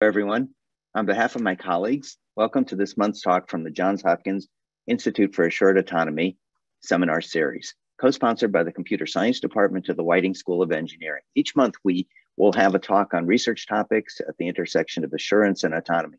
Everyone, on behalf of my colleagues, welcome to this month's talk from the Johns Hopkins Institute for Assured Autonomy seminar series, co-sponsored by the Computer Science Department of the Whiting School of Engineering. Each month we will have a talk on research topics at the intersection of assurance and autonomy.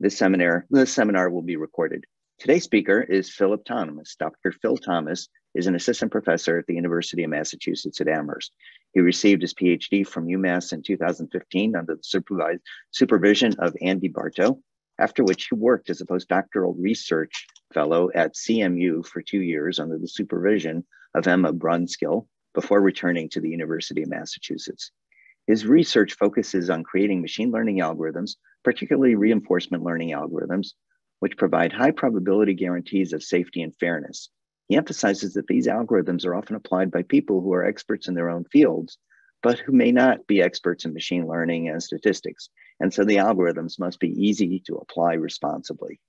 This seminar will be recorded. Today's speaker is Philip Thomas. Dr. Phil Thomas is an assistant professor at the University of Massachusetts at Amherst. He received his PhD from UMass in 2015 under the supervision of Andy Barto, after which he worked as a postdoctoral research fellow at CMU for 2 years under the supervision of Emma Brunskill before returning to the University of Massachusetts. His research focuses on creating machine learning algorithms, particularly reinforcement learning algorithms, which provide high probability guarantees of safety and fairness. He emphasizes that these algorithms are often applied by people who are experts in their own fields, but who may not be experts in machine learning and statistics, and so the algorithms must be easy to apply responsibly.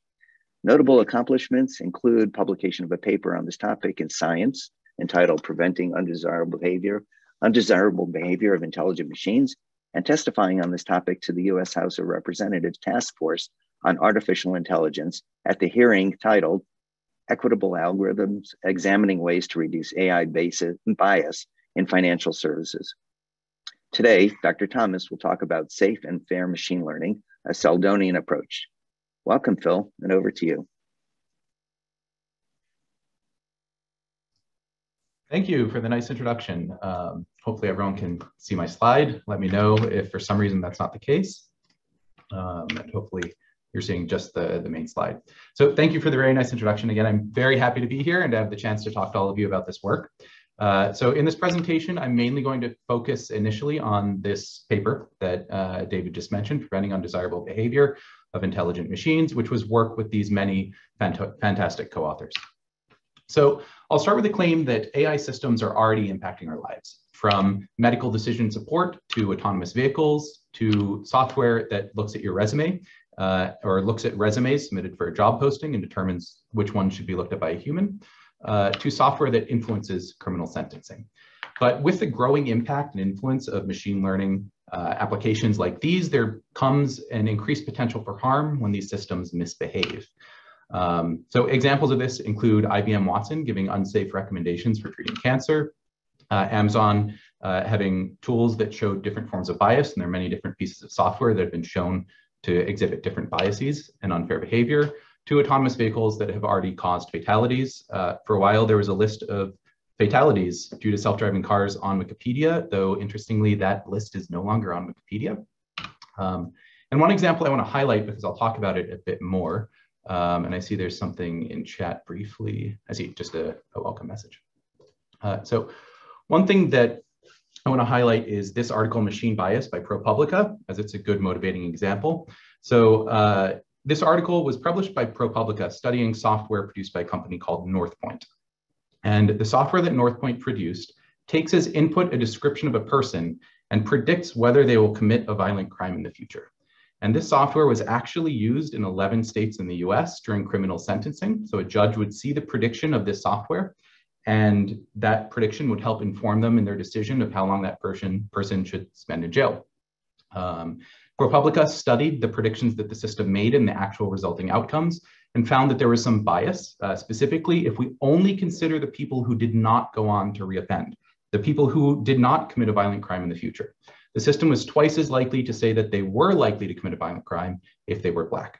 Notable accomplishments include publication of a paper on this topic in Science, entitled Preventing Undesirable Behavior of Intelligent Machines, and testifying on this topic to the U.S. House of Representatives Task Force on Artificial Intelligence at the hearing titled Equitable Algorithms, Examining Ways to Reduce AI Bias in Financial Services. Today, Dr. Thomas will talk about safe and fair machine learning, a Seldonian approach. Welcome, Phil, and over to you. Thank you for the nice introduction. Hopefully everyone can see my slide. Let me know if for some reason that's not the case. And hopefully you're seeing just the main slide. So thank you for the very nice introduction. Again, I'm very happy to be here and to have the chance to talk to all of you about this work. So in this presentation, I'm mainly going to focus initially on this paper that David just mentioned, Preventing Undesirable Behavior of Intelligent Machines, which was work with these many fantastic co-authors. So I'll start with the claim that AI systems are already impacting our lives, from medical decision support to autonomous vehicles to software that looks at your resume, or looks at resumes submitted for a job posting and determines which one should be looked at by a human, to software that influences criminal sentencing. But with the growing impact and influence of machine learning applications like these, there comes an increased potential for harm when these systems misbehave. So examples of this include IBM Watson giving unsafe recommendations for treating cancer, Amazon having tools that show different forms of bias, and there are many different pieces of software that have been shown to exhibit different biases and unfair behavior, to autonomous vehicles that have already caused fatalities. For a while, there was a list of fatalities due to self-driving cars on Wikipedia, though interestingly, that list is no longer on Wikipedia. And one example I want to highlight, because I'll talk about it a bit more, and I see there's something in chat briefly. I see just a welcome message. So one thing that I want to highlight is this article, Machine Bias, by ProPublica, as it's a good motivating example. So this article was published by ProPublica studying software produced by a company called Northpoint. And the software that Northpoint produced takes as input a description of a person and predicts whether they will commit a violent crime in the future. And this software was actually used in 11 states in the US during criminal sentencing. So a judge would see the prediction of this software, and that prediction would help inform them in their decision of how long that person should spend in jail. ProPublica studied the predictions that the system made and the actual resulting outcomes, and found that there was some bias, specifically if we only consider the people who did not go on to reoffend, the people who did not commit a violent crime in the future. The system was twice as likely to say that they were likely to commit a violent crime if they were Black.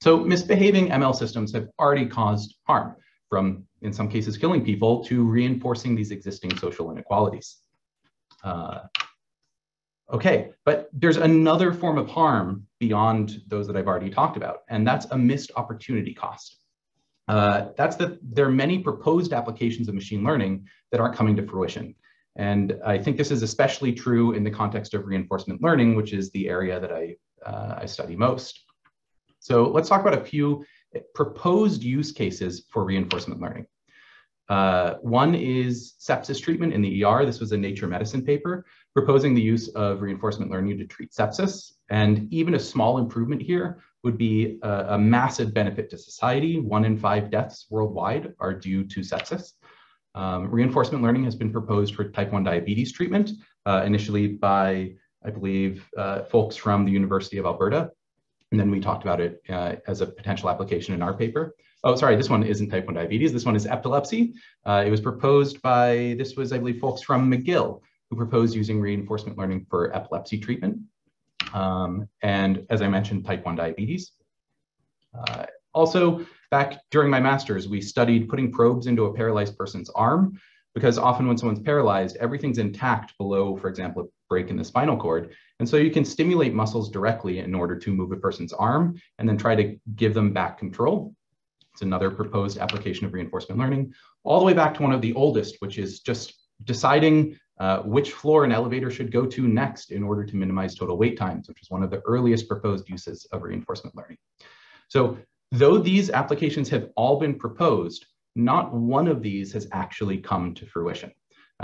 So misbehaving ML systems have already caused harm, from, in some cases, killing people to reinforcing these existing social inequalities. Okay, but there's another form of harm beyond those that I've already talked about, and that's a missed opportunity cost. That's that there are many proposed applications of machine learning that aren't coming to fruition. And I think this is especially true in the context of reinforcement learning, which is the area that I study most. So let's talk about a few proposed use cases for reinforcement learning. One is sepsis treatment in the ER. This was a Nature Medicine paper proposing the use of reinforcement learning to treat sepsis. And even a small improvement here would be a massive benefit to society. 1 in 5 deaths worldwide are due to sepsis. Reinforcement learning has been proposed for type 1 diabetes treatment, initially by I believe, folks from the University of Alberta. And then we talked about it as a potential application in our paper. Oh, sorry, this one isn't type 1 diabetes. This one is epilepsy. It was proposed by, this was, I believe, folks from McGill who proposed using reinforcement learning for epilepsy treatment. And as I mentioned, type 1 diabetes. Also, back during my master's, we studied putting probes into a paralyzed person's arm, because often when someone's paralyzed, everything's intact below, for example, a break in the spinal cord. And so you can stimulate muscles directly in order to move a person's arm and then try to give them back control. It's another proposed application of reinforcement learning, all the way back to one of the oldest, which is just deciding which floor an elevator should go to next in order to minimize total wait times, which is one of the earliest proposed uses of reinforcement learning. So though these applications have all been proposed, not one of these has actually come to fruition.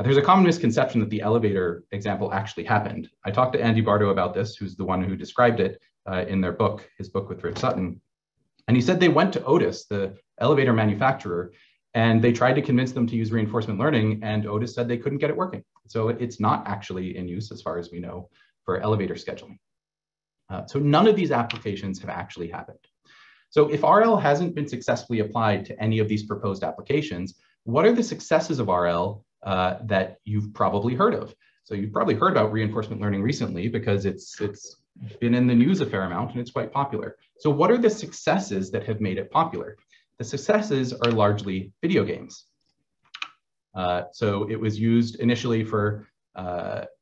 There's a common misconception that the elevator example actually happened. I talked to Andy Barto about this, who's the one who described it in their book, his book with Rick Sutton. And he said they went to Otis, the elevator manufacturer, and they tried to convince them to use reinforcement learning, and Otis said they couldn't get it working. So it's not actually in use, as far as we know, for elevator scheduling. So none of these applications have actually happened. So if RL hasn't been successfully applied to any of these proposed applications, what are the successes of RL that you've probably heard of? So you've probably heard about reinforcement learning recently because it's been in the news a fair amount and it's quite popular. So what are the successes that have made it popular? The successes are largely video games. So it was used initially for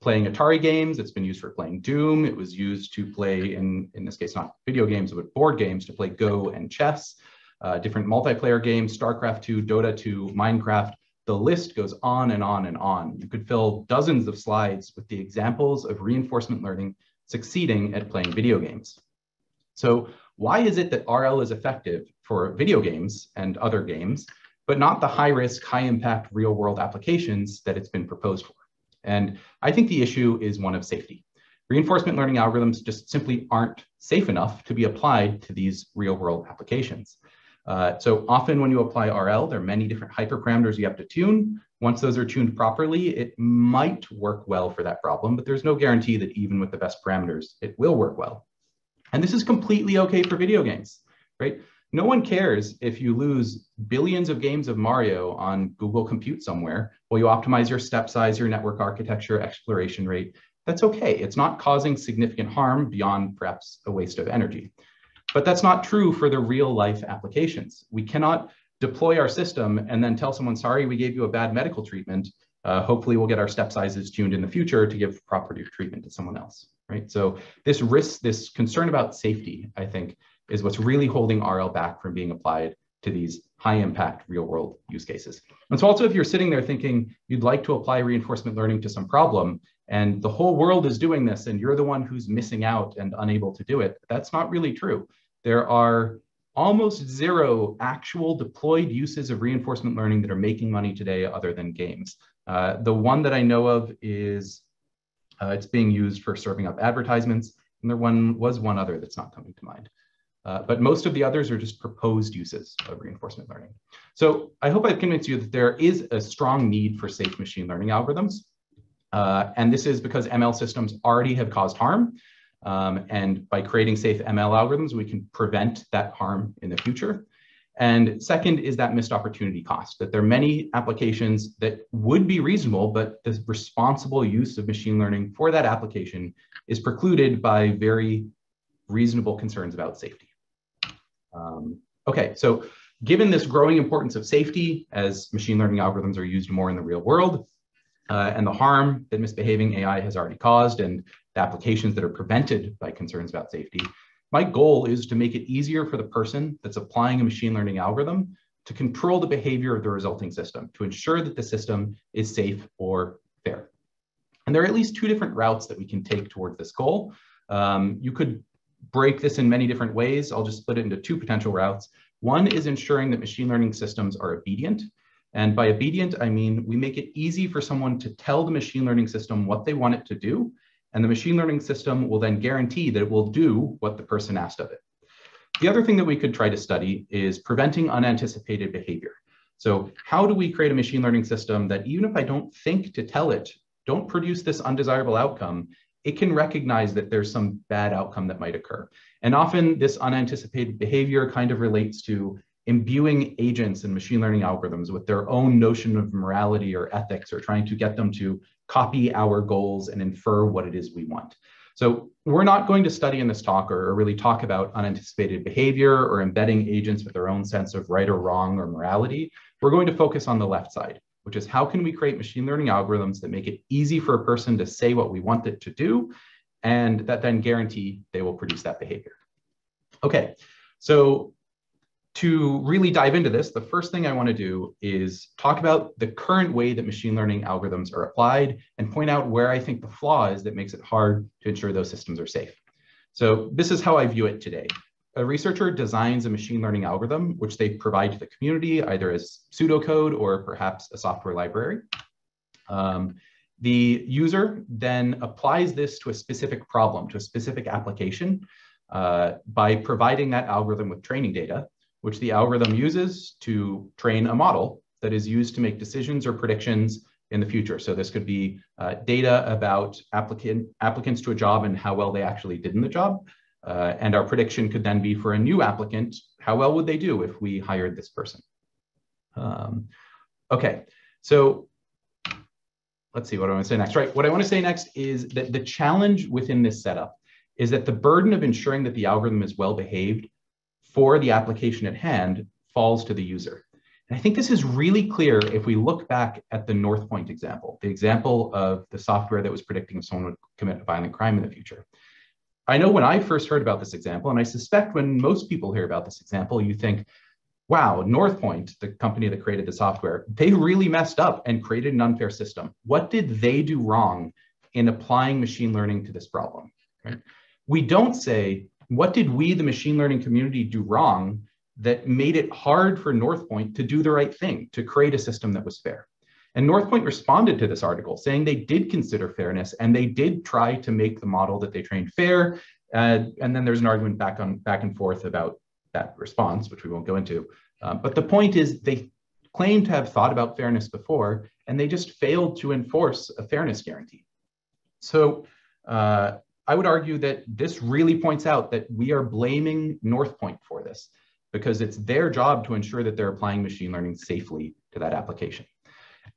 playing Atari games. It's been used for playing Doom. It was used to play, in this case, not video games, but board games, to play Go and chess, different multiplayer games, StarCraft II, Dota II, Minecraft. The list goes on and on and on. You could fill dozens of slides with the examples of reinforcement learning succeeding at playing video games. So why is it that RL is effective for video games and other games, but not the high-risk, high-impact real-world applications that it's been proposed for? And I think the issue is one of safety. Reinforcement learning algorithms just simply aren't safe enough to be applied to these real-world applications. So often when you apply RL, there are many different hyperparameters you have to tune. Once those are tuned properly, it might work well for that problem, but there's no guarantee that even with the best parameters, it will work well. And this is completely okay for video games, right? No one cares if you lose billions of games of Mario on Google Compute somewhere while you optimize your step size, your network architecture, exploration rate. That's okay. It's not causing significant harm beyond perhaps a waste of energy. But that's not true for the real life applications. We cannot deploy our system and then tell someone, sorry, we gave you a bad medical treatment. Hopefully we'll get our step sizes tuned in the future to give proper treatment to someone else, right? So this risk, this concern about safety, I think, is what's really holding RL back from being applied to these high impact real world use cases. And so also if you're sitting there thinking you'd like to apply reinforcement learning to some problem and the whole world is doing this and you're the one who's missing out and unable to do it, that's not really true. There are almost zero actual deployed uses of reinforcement learning that are making money today other than games. The one that I know of is it's being used for serving up advertisements, and there was one other that's not coming to mind. But most of the others are just proposed uses of reinforcement learning. So I hope I've convinced you that there is a strong need for safe machine learning algorithms. And this is because ML systems already have caused harm. And by creating safe ML algorithms, we can prevent that harm in the future. And second is that missed opportunity cost, that there are many applications that would be reasonable, but the responsible use of machine learning for that application is precluded by very reasonable concerns about safety. Okay, so given this growing importance of safety as machine learning algorithms are used more in the real world and the harm that misbehaving AI has already caused and the applications that are prevented by concerns about safety, my goal is to make it easier for the person that's applying a machine learning algorithm to control the behavior of the resulting system, to ensure that the system is safe or fair. And there are at least two different routes that we can take towards this goal. You could break this in many different ways. I'll just split it into two potential routes. One is ensuring that machine learning systems are obedient. And by obedient, I mean we make it easy for someone to tell the machine learning system what they want it to do. And the machine learning system will then guarantee that it will do what the person asked of it. The other thing that we could try to study is preventing unanticipated behavior. So how do we create a machine learning system that even if I don't think to tell it, don't produce this undesirable outcome, it can recognize that there's some bad outcome that might occur. And often this unanticipated behavior kind of relates to imbuing agents and machine learning algorithms with their own notion of morality or ethics, or trying to get them to copy our goals and infer what it is we want. So we're not going to study in this talk or really talk about unanticipated behavior or embedding agents with their own sense of right or wrong or morality. We're going to focus on the left side, which is how can we create machine learning algorithms that make it easy for a person to say what we want it to do, and that then guarantee they will produce that behavior. Okay, so to really dive into this, the first thing I want to do is talk about the current way that machine learning algorithms are applied and point out where I think the flaw is that makes it hard to ensure those systems are safe. So this is how I view it today. A researcher designs a machine learning algorithm, which they provide to the community, either as pseudocode or perhaps a software library. The user then applies this to a specific problem, to a specific application, by providing that algorithm with training data, which the algorithm uses to train a model that is used to make decisions or predictions in the future. So this could be data about applicants to a job and how well they actually did in the job. And our prediction could then be for a new applicant, how well would they do if we hired this person? Okay, so let's see what I want to say next. Right, what I want to say next is that the challenge within this setup is that the burden of ensuring that the algorithm is well behaved for the application at hand falls to the user. And I think this is really clear if we look back at the Northpoint example, the example of the software that was predicting if someone would commit a violent crime in the future. I know when I first heard about this example, and I suspect when most people hear about this example, you think, wow, Northpoint, the company that created the software, they really messed up and created an unfair system. What did they do wrong in applying machine learning to this problem? Right? We don't say, what did we, the machine learning community, do wrong that made it hard for Northpoint to do the right thing, to create a system that was fair? And Northpoint responded to this article saying they did consider fairness and they did try to make the model that they trained fair. And then there's an argument back and forth about that response, which we won't go into. But the point is they claimed to have thought about fairness before, and they just failed to enforce a fairness guarantee. So I would argue that this really points out that we are blaming Northpoint for this because it's their job to ensure that they're applying machine learning safely to that application.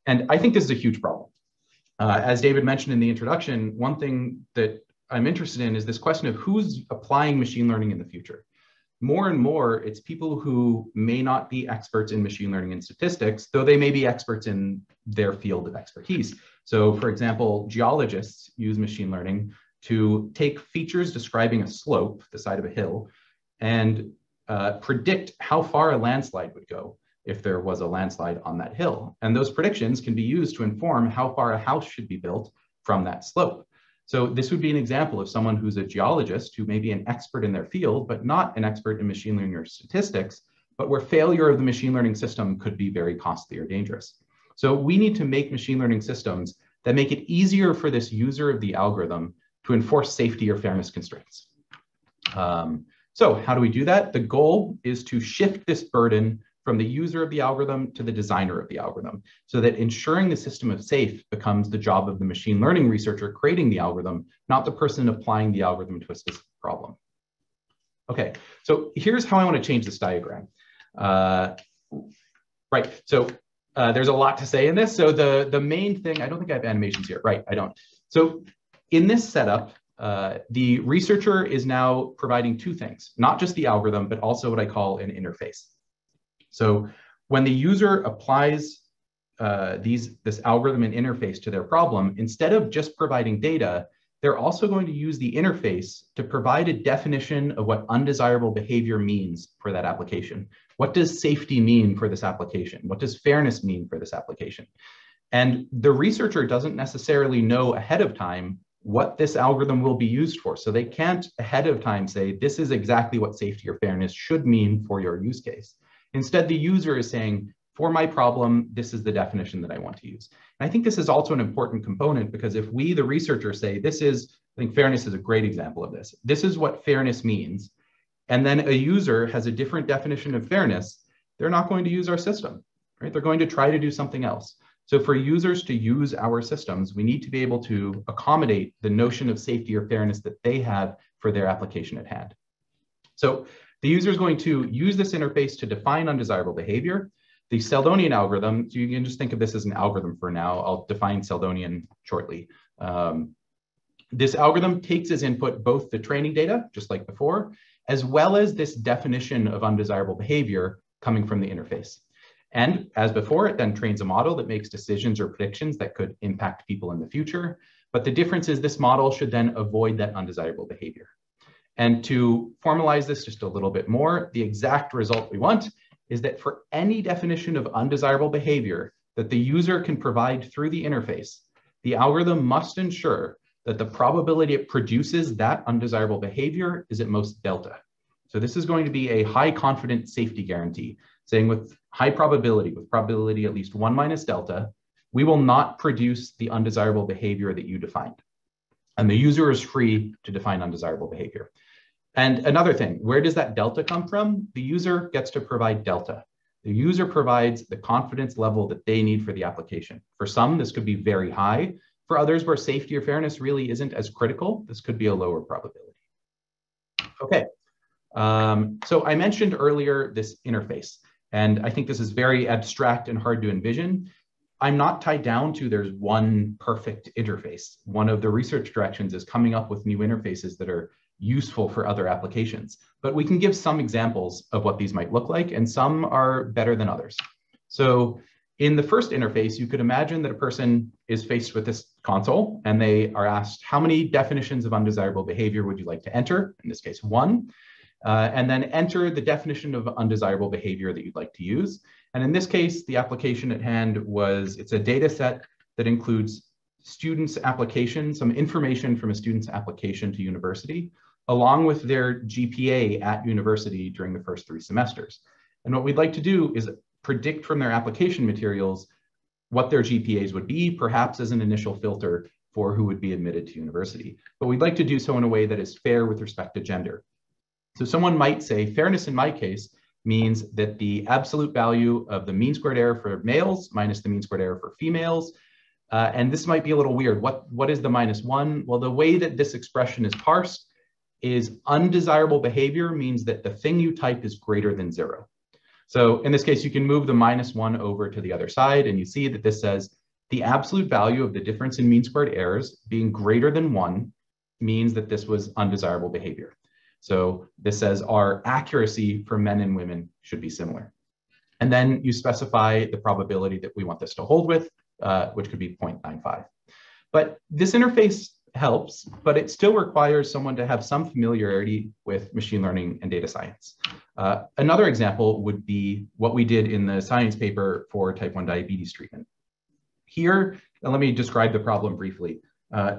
And I think this is a huge problem. As David mentioned in the introduction, one thing that I'm interested in is this question of who's applying machine learning in the future. More and more, it's people who may not be experts in machine learning and statistics, though they may be experts in their field of expertise. So for example, geologists use machine learning to take features describing a slope, the side of a hill, and predict how far a landslide would go if there was a landslide on that hill. And those predictions can be used to inform how far a house should be built from that slope. So this would be an example of someone who's a geologist who may be an expert in their field, but not an expert in machine learning or statistics, but where failure of the machine learning system could be very costly or dangerous. So we need to make machine learning systems that make it easier for this user of the algorithm to enforce safety or fairness constraints. So how do we do that? The goal is to shift this burden from the user of the algorithm to the designer of the algorithm, so that ensuring the system is safe becomes the job of the machine learning researcher creating the algorithm, not the person applying the algorithm to a specific problem. Okay, so here's how I want to change this diagram. There's a lot to say in this. So the main thing, I don't think I have animations here. Right, I don't. So in this setup, the researcher is now providing two things, not just the algorithm, but also what I call an interface. So when the user applies this algorithm and interface to their problem, instead of just providing data, they're also going to use the interface to provide a definition of what undesirable behavior means for that application. What does safety mean for this application? What does fairness mean for this application? And the researcher doesn't necessarily know ahead of time what this algorithm will be used for. So they can't ahead of time say, this is exactly what safety or fairness should mean for your use case. Instead, the user is saying, for my problem, this is the definition that I want to use. And I think this is also an important component because if we, the researcher, say this is, I think fairness is a great example of this. This is what fairness means. And then a user has a different definition of fairness, they're not going to use our system, right? They're going to try to do something else. So for users to use our systems, we need to be able to accommodate the notion of safety or fairness that they have for their application at hand. So the user is going to use this interface to define undesirable behavior. The Seldonian algorithm, so you can just think of this as an algorithm for now. I'll define Seldonian shortly. This algorithm takes as input both the training data, just like before, as well as this definition of undesirable behavior coming from the interface. And as before, it then trains a model that makes decisions or predictions that could impact people in the future. But the difference is this model should then avoid that undesirable behavior. And to formalize this just a little bit more, the exact result we want is that for any definition of undesirable behavior that the user can provide through the interface, the algorithm must ensure that the probability it produces that undesirable behavior is at most delta. So this is going to be a high confidence safety guarantee, saying with high probability, with probability at least 1 minus delta, we will not produce the undesirable behavior that you defined. And the user is free to define undesirable behavior. And another thing, where does that delta come from? The user gets to provide delta. The user provides the confidence level that they need for the application. For some, this could be very high. For others, where safety or fairness really isn't as critical, this could be a lower probability. Okay, so I mentioned earlier this interface, and I think this is very abstract and hard to envision. I'm not tied down to there's one perfect interface. One of the research directions is coming up with new interfaces that are useful for other applications, but we can give some examples of what these might look like, and some are better than others. So in the first interface, you could imagine that a person is faced with this console and they are asked, how many definitions of undesirable behavior would you like to enter? In this case, 1. And then enter the definition of undesirable behavior that you'd like to use. And in this case, the application at hand was, it's a data set that includes students' application, some information from a student's application to university, along with their GPA at university during the first 3 semesters. And what we'd like to do is predict from their application materials what their GPAs would be, perhaps as an initial filter for who would be admitted to university. But we'd like to do so in a way that is fair with respect to gender. So someone might say, fairness in my case means that the absolute value of the mean squared error for males minus the mean squared error for females. And this might be a little weird. What is the -1? Well, the way that this expression is parsed is undesirable behavior means that the thing you type is greater than 0. So in this case, you can move the -1 over to the other side, and you see that this says the absolute value of the difference in mean squared errors being greater than 1 means that this was undesirable behavior. So this says our accuracy for men and women should be similar. And then you specify the probability that we want this to hold with, which could be 0.95. But this interface helps, but it still requires someone to have some familiarity with machine learning and data science. Another example would be what we did in the Science paper for type 1 diabetes treatment. Here, let me describe the problem briefly.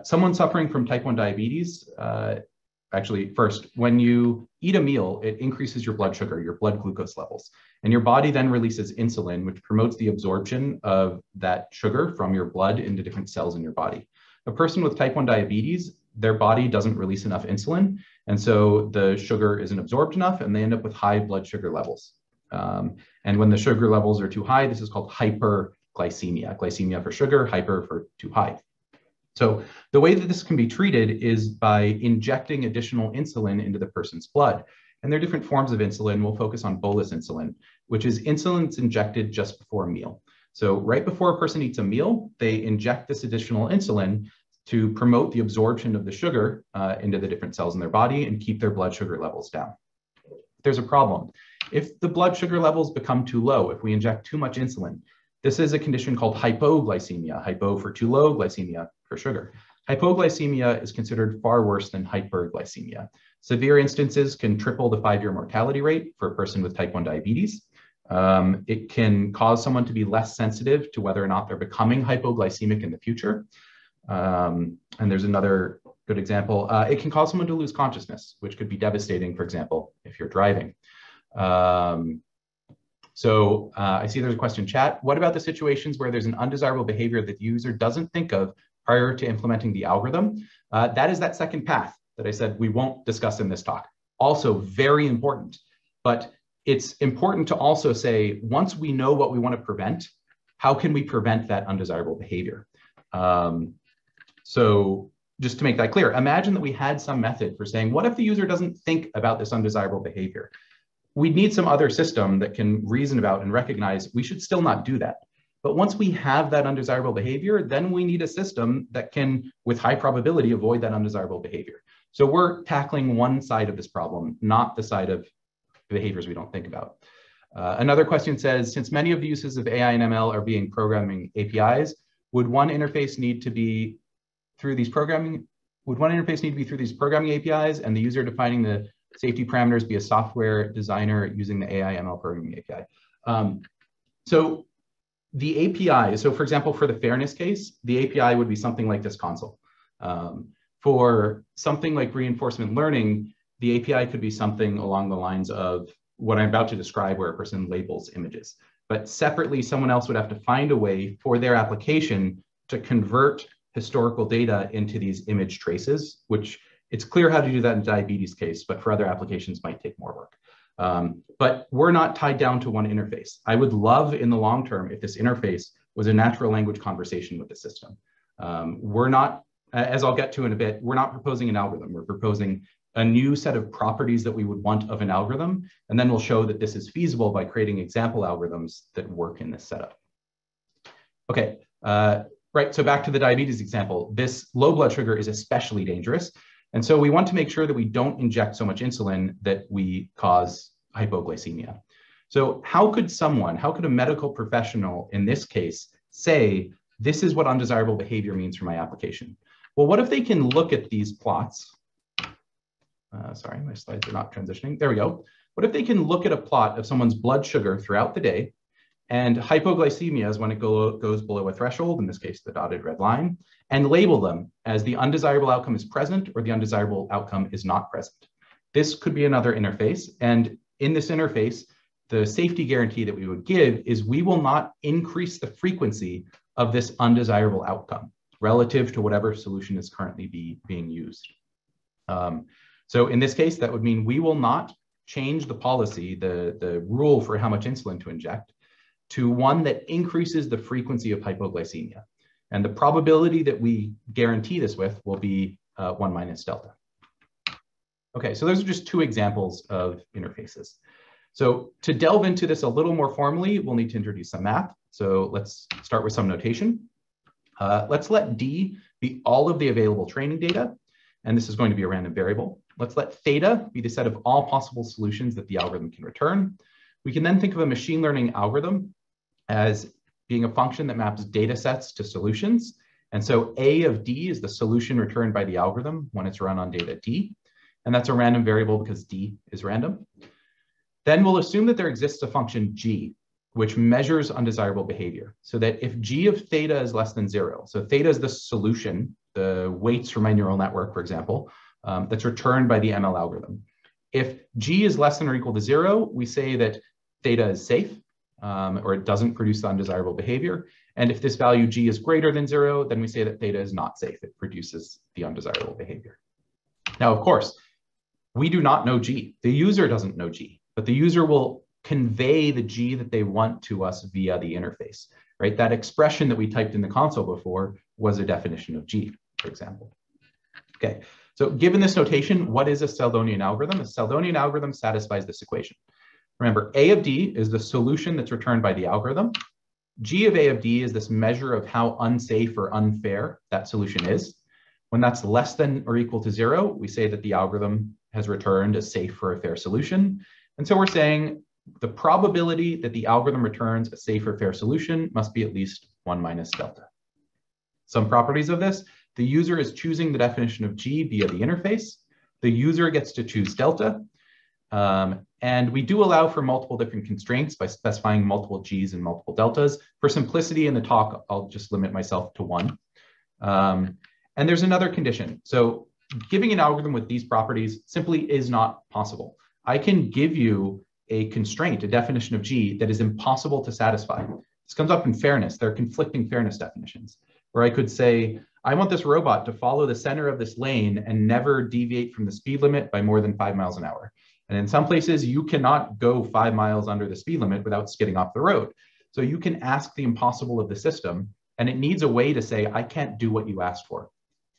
Someone suffering from type 1 diabetes, actually, first, when you eat a meal, it increases your blood sugar, your blood glucose levels, and your body then releases insulin, which promotes the absorption of that sugar from your blood into different cells in your body. A person with type 1 diabetes, their body doesn't release enough insulin, and so the sugar isn't absorbed enough, and they end up with high blood sugar levels. And when the sugar levels are too high, this is called hyperglycemia. Glycemia for sugar, hyper for too high. So the way that this can be treated is by injecting additional insulin into the person's blood. And there are different forms of insulin. We'll focus on bolus insulin, which is insulin that's injected just before a meal. So right before a person eats a meal, they inject this additional insulin to promote the absorption of the sugar into the different cells in their body and keep their blood sugar levels down. There's a problem. If the blood sugar levels become too low, if we inject too much insulin, this is a condition called hypoglycemia, hypo for too low, glycemia for sugar. Hypoglycemia is considered far worse than hyperglycemia. Severe instances can triple the 5-year mortality rate for a person with type 1 diabetes. It can cause someone to be less sensitive to whether or not they're becoming hypoglycemic in the future. And there's another good example. It can cause someone to lose consciousness, which could be devastating, for example, if you're driving. I see there's a question in chat. What about the situations where there's an undesirable behavior that the user doesn't think of prior to implementing the algorithm? That is that second path that I said we won't discuss in this talk. Also very important, but it's important to also say, once we know what we want to prevent, how can we prevent that undesirable behavior? So just to make that clear, imagine that we had some method for saying, what if the user doesn't think about this undesirable behavior? We'd need some other system that can reason about and recognize we should still not do that. But once we have that undesirable behavior, then we need a system that can, with high probability, avoid that undesirable behavior. So we're tackling one side of this problem, not the side of behaviors we don't think about. Another question says, since many of the uses of AI and ML are being programming APIs, would one interface need to be through these programming? Would one interface need to be through these programming APIs and the user defining the safety parameters be a software designer using the AI ML programming API? So the API, so for example, for the fairness case, the API would be something like this console. For something like reinforcement learning, the API could be something along the lines of what I'm about to describe where a person labels images. But separately, someone else would have to find a way for their application to convert historical data into these image traces, which it's clear how to do that in the diabetes case, but for other applications might take more work. But we're not tied down to one interface. I would love in the long term if this interface was a natural language conversation with the system. We're not, as I'll get to in a bit, we're not proposing an algorithm. We're proposing a new set of properties that we would want of an algorithm, and then we'll show that this is feasible by creating example algorithms that work in this setup. Okay, right, so back to the diabetes example. This low blood sugar is especially dangerous, and so we want to make sure that we don't inject so much insulin that we cause hypoglycemia. So how could someone, how could a medical professional in this case say, this is what undesirable behavior means for my application? Well, what if they can look at these plots? Sorry, my slides are not transitioning. There we go. What if they can look at a plot of someone's blood sugar throughout the day, and hypoglycemia is when it goes below a threshold, in this case, the dotted red line, and label them as the undesirable outcome is present or the undesirable outcome is not present. This could be another interface. And in this interface, the safety guarantee that we would give is we will not increase the frequency of this undesirable outcome relative to whatever solution is currently being used. So in this case, that would mean we will not change the policy, the rule for how much insulin to inject, to one that increases the frequency of hypoglycemia. And the probability that we guarantee this with will be 1 minus delta. Okay, so those are just two examples of interfaces. So to delve into this a little more formally, we'll need to introduce some math. So let's start with some notation. Let's let D be all of the available training data, and this is going to be a random variable. Let's let theta be the set of all possible solutions that the algorithm can return. We can then think of a machine learning algorithm as being a function that maps data sets to solutions. And so A of D is the solution returned by the algorithm when it's run on data D. And that's a random variable because D is random. Then we'll assume that there exists a function G, which measures undesirable behavior. So that if G of theta is less than 0, so theta is the solution, the weights for my neural network, for example, that's returned by the ML algorithm. If G is less than or equal to 0, we say that theta is safe, or it doesn't produce the undesirable behavior. And if this value G is greater than 0, then we say that theta is not safe. It produces the undesirable behavior. Now, of course, we do not know G. The user doesn't know G, but the user will convey the G that they want to us via the interface, right? That expression that we typed in the console before was a definition of G, for example. Okay, so given this notation, what is a Seldonian algorithm? A Seldonian algorithm satisfies this equation. Remember, A of D is the solution that's returned by the algorithm. G of A of D is this measure of how unsafe or unfair that solution is. When that's less than or equal to 0, we say that the algorithm has returned a safe or a fair solution. And so we're saying the probability that the algorithm returns a safe or fair solution must be at least 1 minus delta. Some properties of this: the user is choosing the definition of G via the interface. The user gets to choose delta. And we do allow for multiple different constraints by specifying multiple G's and multiple deltas. For simplicity in the talk, I'll just limit myself to 1. And there's another condition. So giving an algorithm with these properties simply is not possible. I can give you a constraint, a definition of G that is impossible to satisfy. This comes up in fairness. There are conflicting fairness definitions, where I could say, I want this robot to follow the center of this lane and never deviate from the speed limit by more than 5 miles an hour. And in some places, you cannot go 5 miles under the speed limit without skidding off the road. So you can ask the impossible of the system, and it needs a way to say, I can't do what you asked for.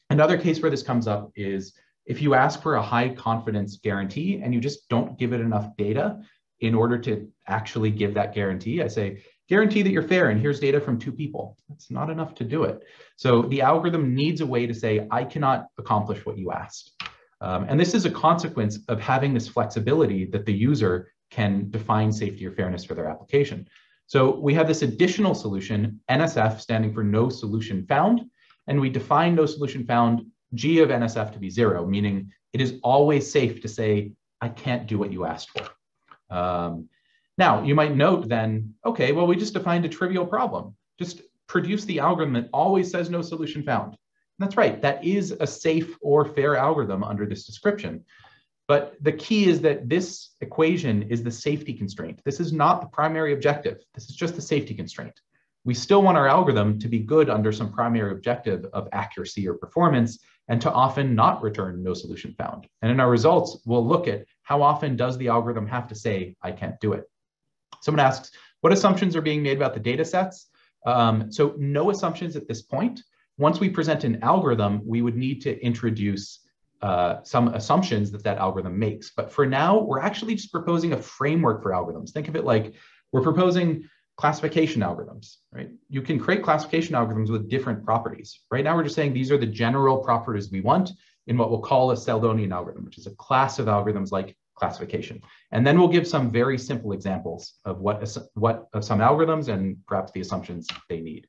Another case where this comes up is if you ask for a high confidence guarantee and you just don't give it enough data in order to actually give that guarantee. I say, guarantee that you're fair, and here's data from two people. That's not enough to do it. So the algorithm needs a way to say, I cannot accomplish what you asked. And this is a consequence of having this flexibility that the user can define safety or fairness for their application. So we have this additional solution, NSF, standing for no solution found, and we define no solution found G of NSF to be 0, meaning it is always safe to say, I can't do what you asked for. Now, you might note then, okay, well, we just defined a trivial problem. Just produce the algorithm that always says no solution found. And that's right, that is a safe or fair algorithm under this description. But the key is that this equation is the safety constraint. This is not the primary objective. This is just the safety constraint. We still want our algorithm to be good under some primary objective of accuracy or performance, and to often not return no solution found. And in our results, we'll look at how often does the algorithm have to say, I can't do it. Someone asks, what assumptions are being made about the data sets? So no assumptions at this point. Once we present an algorithm, we would need to introduce some assumptions that that algorithm makes. But for now, we're actually just proposing a framework for algorithms. Think of it like we're proposing classification algorithms, right? You can create classification algorithms with different properties. Right now, we're just saying these are the general properties we want in what we'll call a Seldonian algorithm, which is a class of algorithms like classification. And then we'll give some very simple examples of what of some algorithms and perhaps the assumptions they need.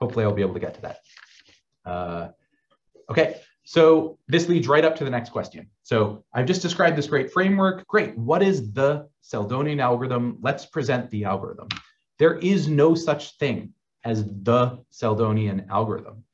Hopefully I'll be able to get to that. Okay, so this leads right up to the next question. So I've just described this great framework. Great, what is the Seldonian algorithm? Let's present the algorithm. There is no such thing as the Seldonian algorithm,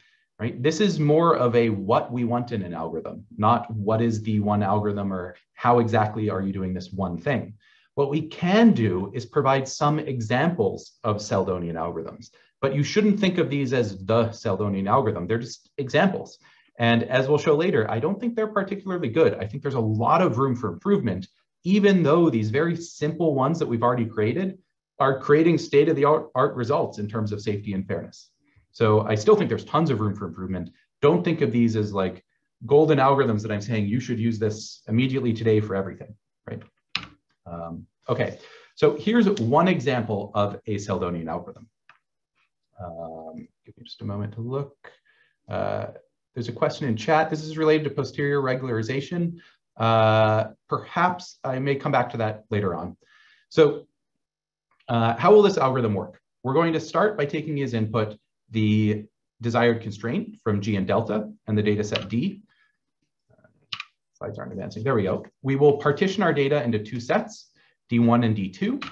right? This is more of a what we want in an algorithm, not what is the one algorithm or how exactly are you doing this one thing. What we can do is provide some examples of Seldonian algorithms, but you shouldn't think of these as the Seldonian algorithm. They're just examples. And as we'll show later, I don't think they're particularly good. I think there's a lot of room for improvement, even though these very simple ones that we've already created are creating state-of-the-art results in terms of safety and fairness. So I still think there's tons of room for improvement. Don't think of these as like golden algorithms that I'm saying you should use this immediately today for everything, right? Okay, so here's one example of a Seldonian algorithm. Give me just a moment to look. There's a question in chat. This is related to posterior regularization. Perhaps I may come back to that later on. So how will this algorithm work? We're going to start by taking as input the desired constraint from G and delta and the data set D. Slides aren't advancing, there we go. We will partition our data into two sets, D1 and D2.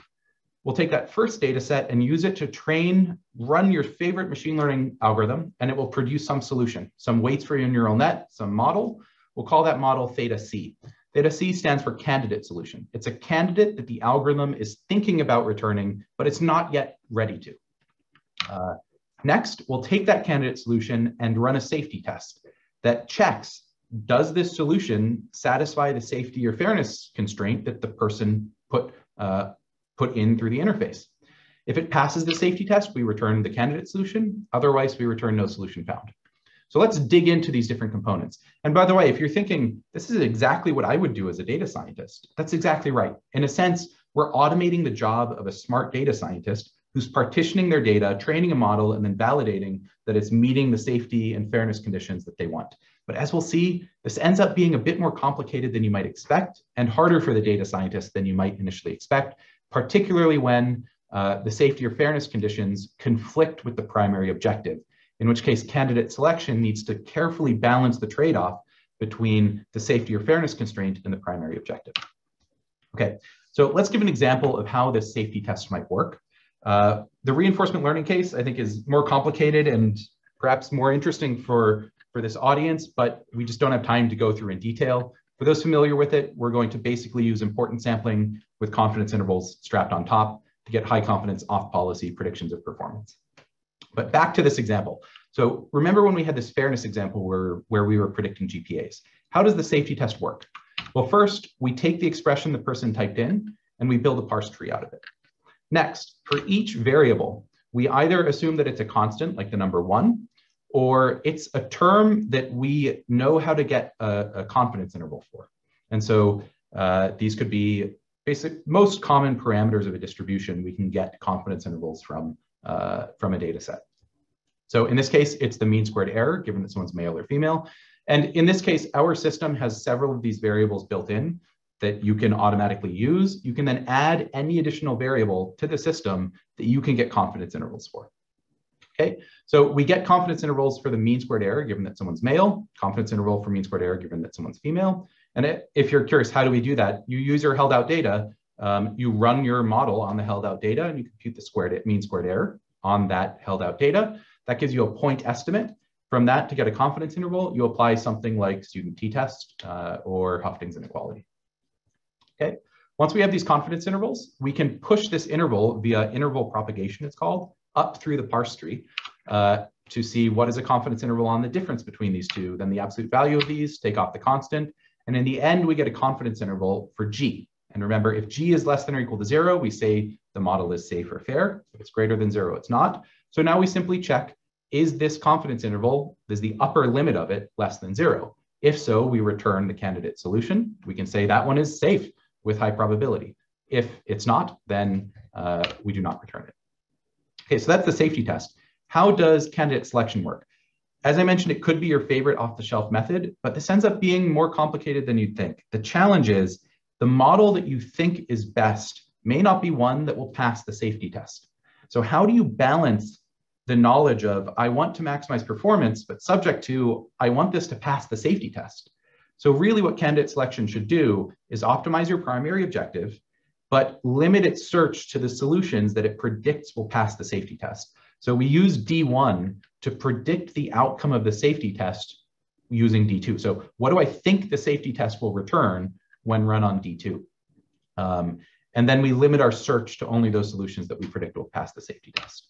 We'll take that first data set and use it to run your favorite machine learning algorithm, and it will produce some solution, some weights for your neural net, some model. We'll call that model theta C. Theta C stands for candidate solution. It's a candidate that the algorithm is thinking about returning, but it's not yet ready to. Next, we'll take that candidate solution and run a safety test that checks, does this solution satisfy the safety or fairness constraint that the person put in through the interface? If it passes the safety test, we return the candidate solution. Otherwise, we return no solution found. So let's dig into these different components. And by the way, if you're thinking, this is exactly what I would do as a data scientist, that's exactly right. In a sense, we're automating the job of a smart data scientist who's partitioning their data, training a model, and then validating that it's meeting the safety and fairness conditions that they want. But as we'll see, this ends up being a bit more complicated than you might expect and harder for the data scientist than you might initially expect, particularly when the safety or fairness conditions conflict with the primary objective, in which case candidate selection needs to carefully balance the trade-off between the safety or fairness constraint and the primary objective. Okay, so let's give an example of how this safety test might work. The reinforcement learning case, I think, is more complicated and perhaps more interesting for this audience, but we just don't have time to go through in detail. For those familiar with it, we're going to basically use important sampling with confidence intervals strapped on top to get high confidence off-policy predictions of performance. But back to this example. So remember when we had this fairness example where we were predicting GPAs. How does the safety test work? Well, first, we take the expression the person typed in and we build a parse tree out of it. Next, for each variable, we either assume that it's a constant, like the number 1, or it's a term that we know how to get a confidence interval for. And so these could be basic, most common parameters of a distribution. We can get confidence intervals from a data set. So in this case, it's the mean squared error, given that someone's male or female. And in this case, our system has several of these variables built in that you can automatically use. You can then add any additional variable to the system that you can get confidence intervals for. Okay, so we get confidence intervals for the mean squared error, given that someone's male, confidence interval for mean squared error, given that someone's female. And if you're curious, how do we do that? You use your held out data, you run your model on the held out data, and you compute the mean squared error on that held out data. That gives you a point estimate. From that, to get a confidence interval, you apply something like student t-test or Hoeffding's inequality. Okay, once we have these confidence intervals, we can push this interval via interval propagation, it's called, up through the parse tree to see what is a confidence interval on the difference between these two. Then the absolute value of these, take off the constant, and in the end, we get a confidence interval for G. And remember, if G is less than or equal to 0, we say the model is safe or fair. If it's greater than 0, it's not. So now we simply check, is this confidence interval, is the upper limit of it less than 0? If so, we return the candidate solution. We can say that one is safe with high probability. If it's not, then we do not return it. Okay, so that's the safety test. How does candidate selection work? As I mentioned, it could be your favorite off-the-shelf method, but this ends up being more complicated than you'd think. The challenge is the model that you think is best may not be one that will pass the safety test. So how do you balance the knowledge of, I want to maximize performance, but subject to, I want this to pass the safety test? So really what candidate selection should do is optimize your primary objective, but limit its search to the solutions that it predicts will pass the safety test. So we use D1 to predict the outcome of the safety test using D2. So what do I think the safety test will return when run on D2? And then we limit our search to only those solutions that we predict will pass the safety test.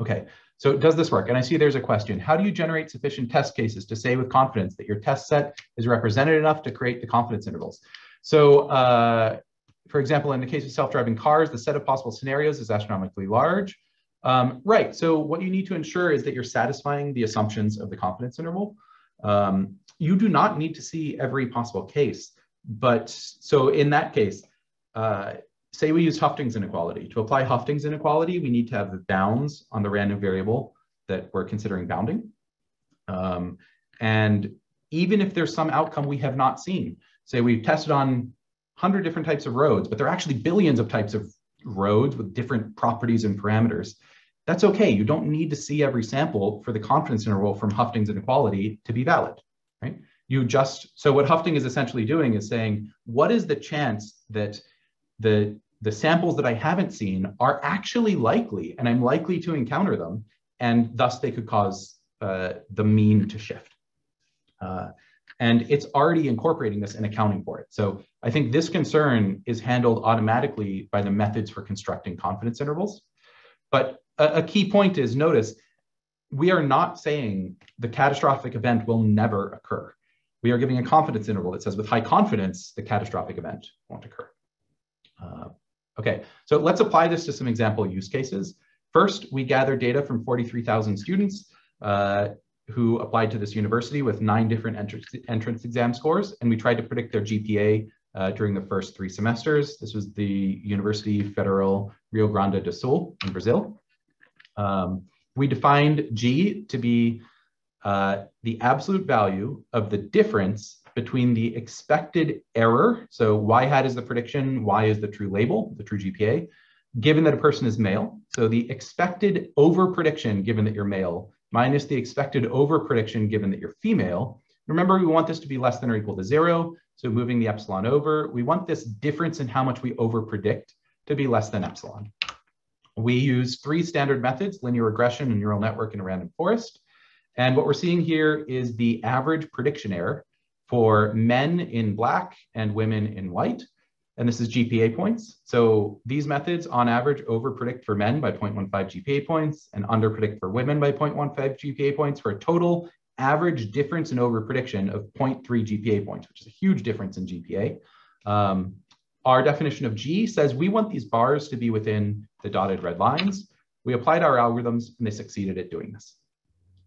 Okay, so does this work? And I see there's a question. How do you generate sufficient test cases to say with confidence that your test set is represented enough to create the confidence intervals? So, for example, in the case of self-driving cars, the set of possible scenarios is astronomically large. Right, so what you need to ensure is that you're satisfying the assumptions of the confidence interval. You do not need to see every possible case, but so in that case, say we use Hoeffding's inequality. To apply Hoeffding's inequality, we need to have the bounds on the random variable that we're considering bounding. And even if there's some outcome we have not seen, say we've tested on 100 different types of roads, but there are actually billions of types of roads with different properties and parameters, that's okay. You don't need to see every sample for the confidence interval from Hoeffding's inequality to be valid, right? You just, so what Hoeffding is essentially doing is saying, what is the chance that the samples that I haven't seen are actually likely, and I'm likely to encounter them, and thus they could cause the mean to shift. And it's already incorporating this and accounting for it. So I think this concern is handled automatically by the methods for constructing confidence intervals. But a key point is, notice, we are not saying the catastrophic event will never occur. We are giving a confidence interval that says with high confidence, the catastrophic event won't occur. Okay, so let's apply this to some example use cases. First, we gather data from 43,000 students who applied to this university with 9 different entrance exam scores, and we tried to predict their GPA during the first 3 semesters. This was the University Federal Rio Grande do Sul in Brazil. We defined G to be the absolute value of the difference between the expected error, so y hat is the prediction, y is the true label, the true GPA, given that a person is male. So the expected over prediction given that you're male minus the expected over prediction given that you're female. Remember, we want this to be less than or equal to 0, so moving the epsilon over, we want this difference in how much we over predict to be less than epsilon. We use 3 standard methods, linear regression, a neural network, and a random forest. And what we're seeing here is the average prediction error for men in black and women in white. And this is GPA points. So these methods on average overpredict for men by 0.15 GPA points and underpredict for women by 0.15 GPA points for a total average difference in overprediction of 0.3 GPA points, which is a huge difference in GPA. Our definition of G says we want these bars to be within the dotted red lines. We applied our algorithms and they succeeded at doing this.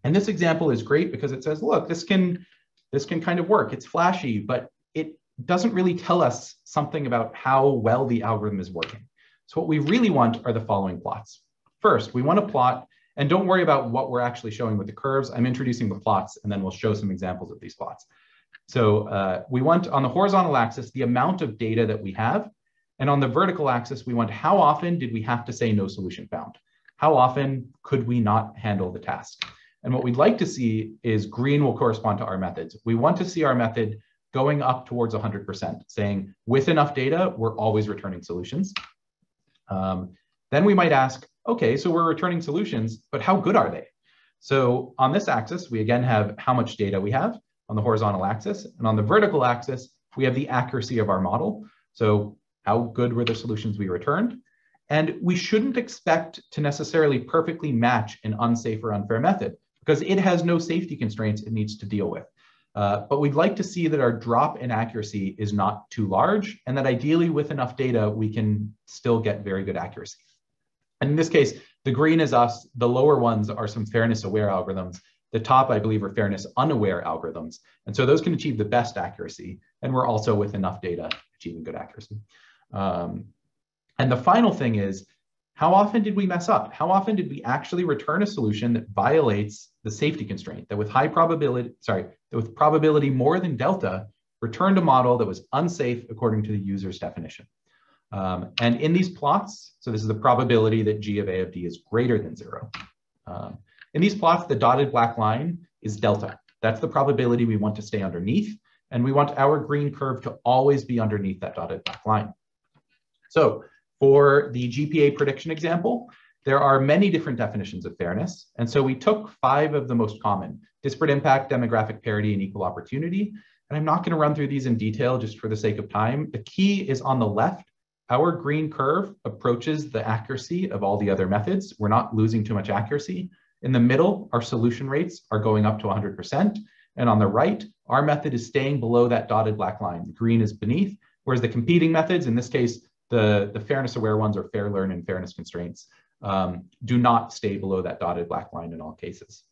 And this example is great because it says, look, this can kind of work. It's flashy, but it doesn't really tell us something about how well the algorithm is working. So what we really want are the following plots. First, we want to plot, and don't worry about what we're actually showing with the curves. I'm introducing the plots and then we'll show some examples of these plots. So we want on the horizontal axis, the amount of data that we have. And on the vertical axis, we want how often did we have to say no solution found? How often could we not handle the task? And what we'd like to see is green will correspond to our methods. We want to see our method going up towards 100%, saying with enough data, we're always returning solutions. Then we might ask, okay, so we're returning solutions, but how good are they? So on this axis, we again have how much data we have on the horizontal axis. And on the vertical axis, we have the accuracy of our model. So how good were the solutions we returned? And we shouldn't expect to necessarily perfectly match an unsafe or unfair method because it has no safety constraints it needs to deal with. But we'd like to see that our drop in accuracy is not too large and that ideally with enough data, we can still get very good accuracy. And in this case, the green is us, the lower ones are some fairness aware algorithms. The top, I believe, are fairness unaware algorithms. And so those can achieve the best accuracy. And we're also with enough data achieving good accuracy. And the final thing is, how often did we mess up? How often did we actually return a solution that violates the safety constraint, that with high probability, with probability more than delta, returned a model that was unsafe according to the user's definition? And in these plots, so this is the probability that G of A of D is greater than zero. In these plots, the dotted black line is delta. That's the probability we want to stay underneath. And we want our green curve to always be underneath that dotted black line. So for the GPA prediction example, there are many different definitions of fairness. And so we took 5 of the most common: disparate impact, demographic parity, and equal opportunity. And I'm not going to run through these in detail just for the sake of time. The key is on the left, our green curve approaches the accuracy of all the other methods. We're not losing too much accuracy. In the middle, our solution rates are going up to 100%. And on the right, our method is staying below that dotted black line. The green is beneath, whereas the competing methods, in this case, the fairness aware ones or fair learn and fairness constraints do not stay below that dotted black line in all cases.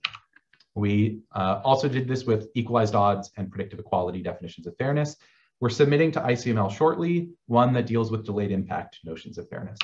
We also did this with equalized odds and predictive equality definitions of fairness. We're submitting to ICML shortly, one that deals with delayed impact notions of fairness.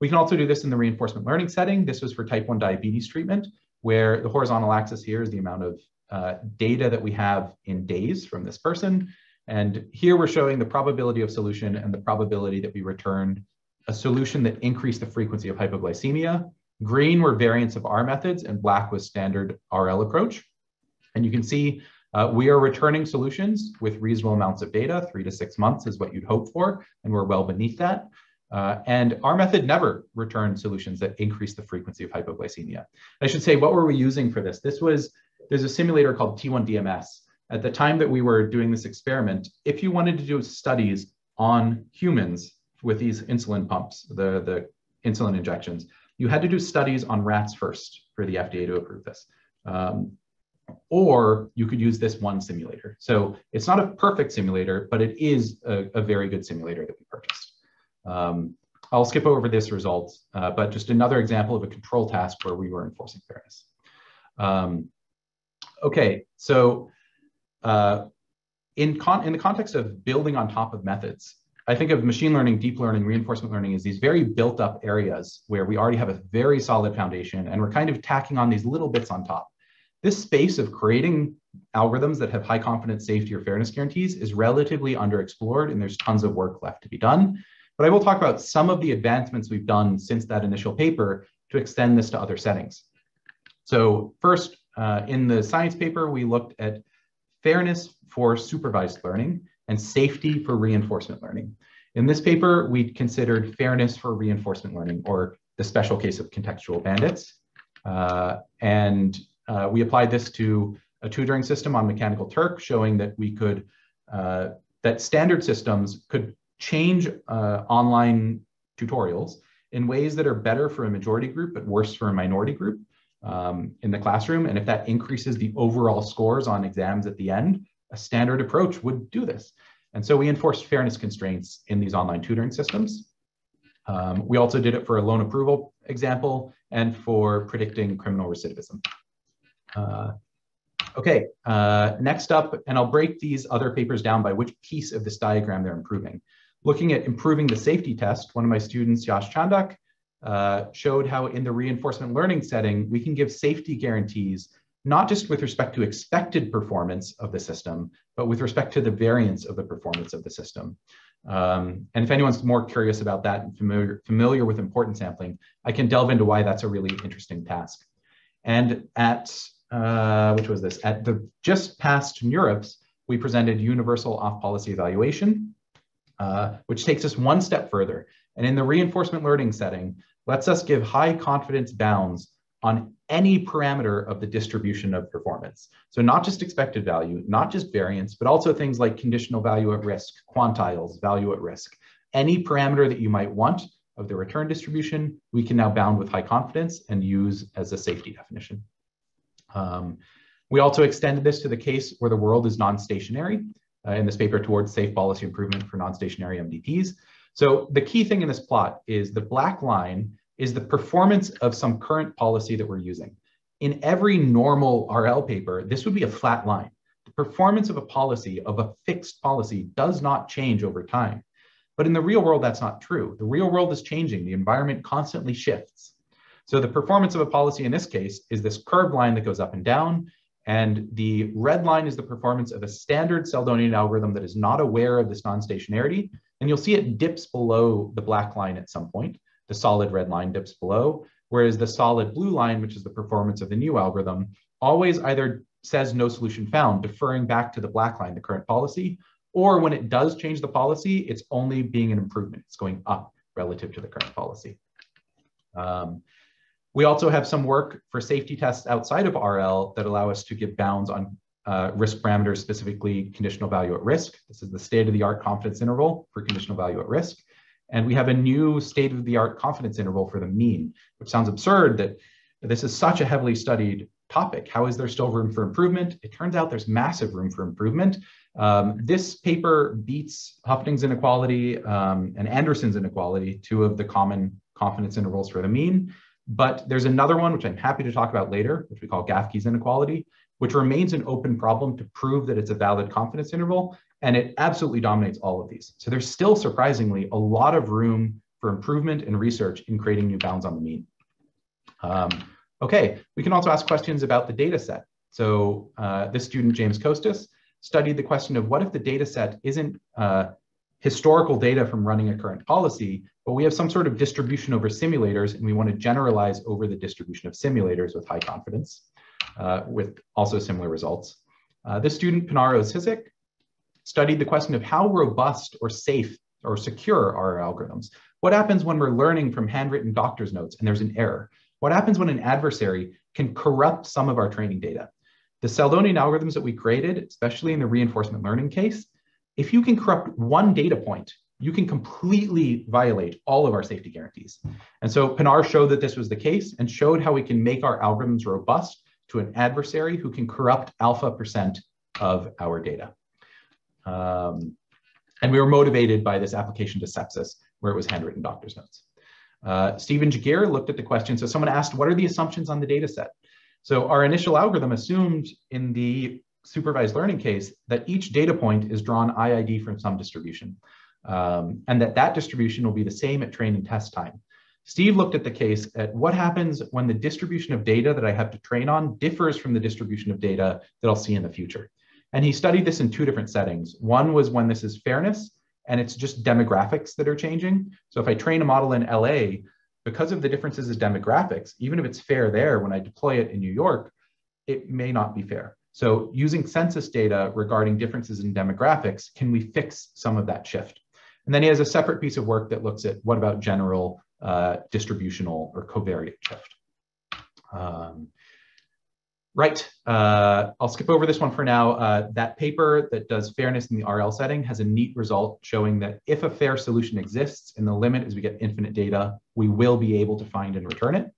We can also do this in the reinforcement learning setting. This was for type 1 diabetes treatment, where the horizontal axis here is the amount of data that we have in days from this person. And here we're showing the probability of solution and the probability that we returned a solution that increased the frequency of hypoglycemia. Green were variants of our methods and black was standard RL approach. And you can see we are returning solutions with reasonable amounts of data. 3 to 6 months is what you'd hope for, and we're well beneath that. And our method never returned solutions that increased the frequency of hypoglycemia. I should say, what were we using for this? There's a simulator called T1DMS. At the time that we were doing this experiment, if you wanted to do studies on humans with these insulin pumps, the insulin injections, you had to do studies on rats first for the FDA to approve this. Or you could use this one simulator. So it's not a perfect simulator, but it is a very good simulator that we purchased. I'll skip over this result, but just another example of a control task where we were enforcing fairness. Okay, so in the context of building on top of methods, I think of machine learning, deep learning, reinforcement learning as these very built up areas where we already have a very solid foundation and we're kind of tacking on these little bits on top. This space of creating algorithms that have high confidence safety or fairness guarantees is relatively underexplored and there's tons of work left to be done. But I will talk about some of the advancements we've done since that initial paper to extend this to other settings. So first, in the science paper, we looked at fairness for supervised learning and safety for reinforcement learning. In this paper, we considered fairness for reinforcement learning, or the special case of contextual bandits. We applied this to a tutoring system on Mechanical Turk, showing that we could, that standard systems could change online tutorials in ways that are better for a majority group, but worse for a minority group in the classroom. And if that increases the overall scores on exams at the end, a standard approach would do this. And so we enforced fairness constraints in these online tutoring systems. We also did it for a loan approval example and for predicting criminal recidivism. Next up, and I'll break these other papers down by which piece of this diagram they're improving. Looking at improving the safety test, one of my students, Yash Chandak, showed how in the reinforcement learning setting, we can give safety guarantees, not just with respect to expected performance of the system, but with respect to the variance of the performance of the system. And if anyone's more curious about that and familiar with important sampling, I can delve into why that's a really interesting task. And at, at the just past NeurIPS, we presented universal off-policy evaluation, which takes us one step further. And in the reinforcement learning setting, lets us give high confidence bounds on any parameter of the distribution of performance. So not just expected value, not just variance, but also things like conditional value at risk, quantiles, value at risk. Any parameter that you might want of the return distribution, we can now bound with high confidence and use as a safety definition. We also extended this to the case where the world is non-stationary, in this paper towards safe policy improvement for non-stationary MDPs. So the key thing in this plot is the black line is the performance of some current policy that we're using. In every normal RL paper, this would be a flat line. The performance of a policy, of a fixed policy, does not change over time. But in the real world, that's not true. The real world is changing. The environment constantly shifts. So the performance of a policy in this case is this curved line that goes up and down, and the red line is the performance of a standard Seldonian algorithm that is not aware of this non-stationarity, and you'll see it dips below the black line at some point. The solid red line dips below, whereas the solid blue line, which is the performance of the new algorithm, always either says no solution found, deferring back to the black line, the current policy, or when it does change the policy, it's only being an improvement. It's going up relative to the current policy. We also have some work for safety tests outside of RL that allow us to give bounds on risk parameters, specifically conditional value at risk. This is the state-of-the-art confidence interval for conditional value at risk. And we have a new state-of-the-art confidence interval for the mean, which sounds absurd that this is such a heavily studied topic. How is there still room for improvement? It turns out there's massive room for improvement. This paper beats Hoeffding's inequality and Anderson's inequality, two of the common confidence intervals for the mean. But there's another one, which I'm happy to talk about later, which we call Gafke's inequality, which remains an open problem to prove that it's a valid confidence interval. And it absolutely dominates all of these. So there's still surprisingly a lot of room for improvement and research in creating new bounds on the mean. We can also ask questions about the data set. So this student, James Costas, studied the question of what if the data set isn't historical data from running a current policy, but we have some sort of distribution over simulators and we want to generalize over the distribution of simulators with high confidence with also similar results. This student, Pinaro Zizek, studied the question of how robust or safe or secure are our algorithms. What happens when we're learning from handwritten doctor's notes and there's an error? What happens when an adversary can corrupt some of our training data? The Seldonian algorithms that we created, especially in the reinforcement learning case, if you can corrupt one data point, you can completely violate all of our safety guarantees. And so Pinar showed that this was the case and showed how we can make our algorithms robust to an adversary who can corrupt alpha percent of our data. And we were motivated by this application to sepsis, where it was handwritten doctor's notes. Stephen Jaguar looked at the question. So someone asked, what are the assumptions on the data set? So our initial algorithm assumed in the supervised learning case that each data point is drawn IID from some distribution, and that distribution will be the same at train and test time. Steve looked at the case at what happens when the distribution of data that I have to train on differs from the distribution of data that I'll see in the future. And he studied this in two different settings. One was when this is fairness, and it's just demographics that are changing. So if I train a model in LA, because of the differences in demographics, even if it's fair there, when I deploy it in New York, it may not be fair. So using census data regarding differences in demographics, can we fix some of that shift? And then he has a separate piece of work that looks at what about general distributional or covariate shift. I'll skip over this one for now. That paper that does fairness in the RL setting has a neat result showing that if a fair solution exists and the limit is we get infinite data, we will be able to find and return it.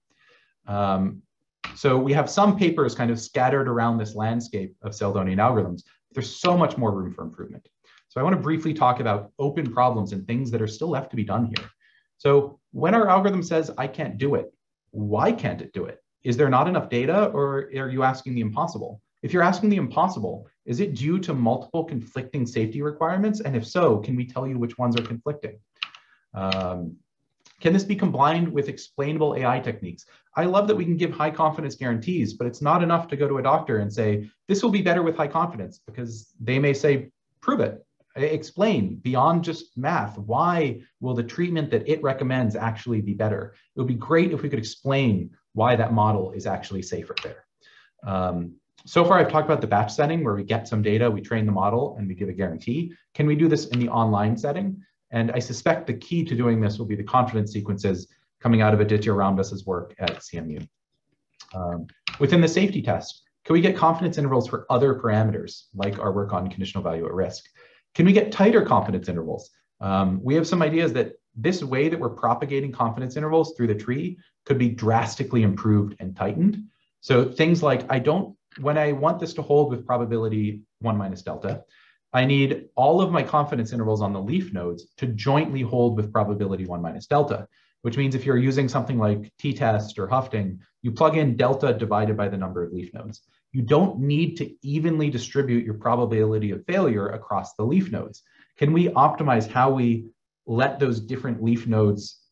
So we have some papers kind of scattered around this landscape of Seldonian algorithms. There's so much more room for improvement. So I want to briefly talk about open problems and things that are still left to be done here. So when our algorithm says, I can't do it, why can't it do it? Is there not enough data, or are you asking the impossible? If you're asking the impossible, is it due to multiple conflicting safety requirements? And if so, can we tell you which ones are conflicting? Can this be combined with explainable AI techniques? I love that we can give high confidence guarantees, but it's not enough to go to a doctor and say, this will be better with high confidence, because they may say, prove it, explain beyond just math. Why will the treatment that it recommends actually be better? It would be great if we could explain why that model is actually safer there. So far, I've talked about the batch setting where we get some data, we train the model, and we give a guarantee. Can we do this in the online setting? And I suspect the key to doing this will be the confidence sequences coming out of Aditya Ramdas's work at CMU. Within the safety test, can we get confidence intervals for other parameters, like our work on conditional value at risk? Can we get tighter confidence intervals? We have some ideas that this way that we're propagating confidence intervals through the tree could be drastically improved and tightened. So things like, when I want this to hold with probability 1 minus delta, I need all of my confidence intervals on the leaf nodes to jointly hold with probability 1 minus delta, which means if you're using something like t-test or Hoeffding, you plug in delta divided by the number of leaf nodes. You don't need to evenly distribute your probability of failure across the leaf nodes. Can we optimize how we let those different leaf nodes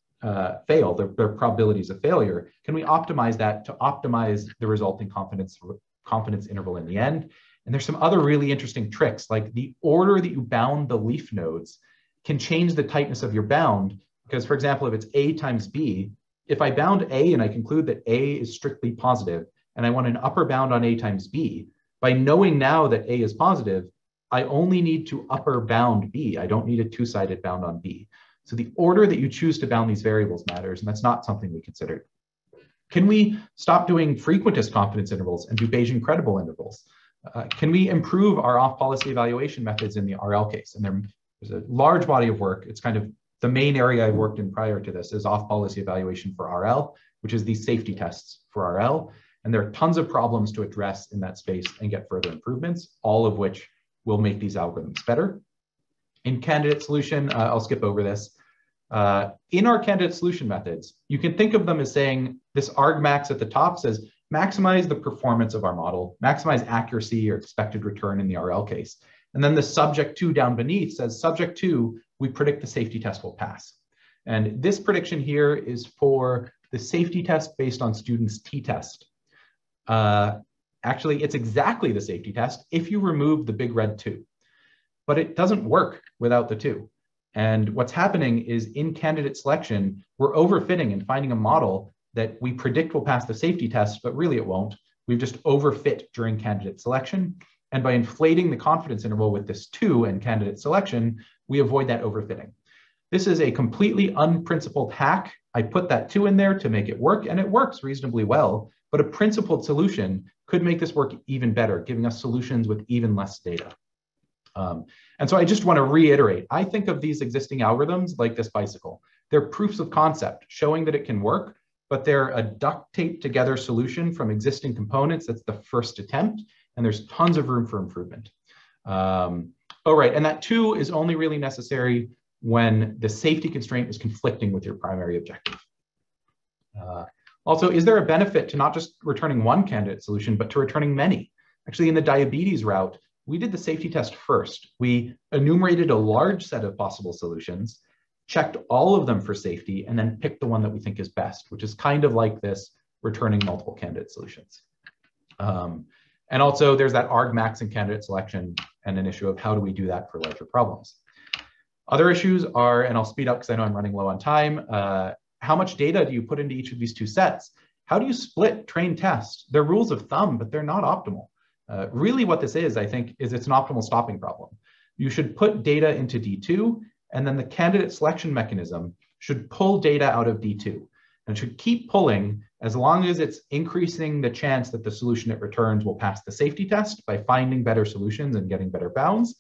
fail, their probabilities of failure? Can we optimize that to optimize the resulting confidence interval in the end? And there's some other really interesting tricks, like the order that you bound the leaf nodes can change the tightness of your bound, because for example, if it's A times B, if I bound A and I conclude that A is strictly positive, and I want an upper bound on A times B, by knowing now that A is positive, I only need to upper bound B. I don't need a two-sided bound on B. So the order that you choose to bound these variables matters, and that's not something we considered. Can we stop doing frequentist confidence intervals and do Bayesian credible intervals? Can we improve our off-policy evaluation methods in the RL case? And there's a large body of work. It's kind of the main area I've worked in prior to this is off-policy evaluation for RL, which is these safety tests for RL. And there are tons of problems to address in that space and get further improvements, all of which will make these algorithms better. In candidate solution, I'll skip over this. In our candidate solution methods, you can think of them as saying this argmax at the top says, maximize the performance of our model, maximize accuracy or expected return in the RL case. And then the subject to down beneath says, subject to, we predict the safety test will pass. And this prediction here is for the safety test based on students' t-test. Actually, it's exactly the safety test if you remove the big red 2. But it doesn't work without the 2. And what's happening is in candidate selection, we're overfitting and finding a model that we predict will pass the safety test, but really it won't. We've just overfit during candidate selection. And by inflating the confidence interval with this 2 and candidate selection, we avoid that overfitting. This is a completely unprincipled hack. I put that 2 in there to make it work, and it works reasonably well. But a principled solution could make this work even better, giving us solutions with even less data. And so I just want to reiterate, I think of these existing algorithms like this bicycle. They're proofs of concept showing that it can work, but they're a duct taped together solution from existing components. That's the first attempt, and there's tons of room for improvement. Oh, right, and that 2 is only really necessary when the safety constraint is conflicting with your primary objective. Also, is there a benefit to not just returning one candidate solution, but to returning many? Actually, in the diabetes route, we did the safety test first. We enumerated a large set of possible solutions, checked all of them for safety, and then picked the one that we think is best, which is kind of like this, returning multiple candidate solutions. And also, there's that argmax in candidate selection and an issue of how do we do that for larger problems. Other issues are, and I'll speed up because I know I'm running low on time, how much data do you put into each of these 2 sets? How do you split train test? They're rules of thumb, but they're not optimal. Really what this is, I think, is it's an optimal stopping problem. You should put data into D2, and then the candidate selection mechanism should pull data out of D2. And should keep pulling as long as it's increasing the chance that the solution it returns will pass the safety test by finding better solutions and getting better bounds.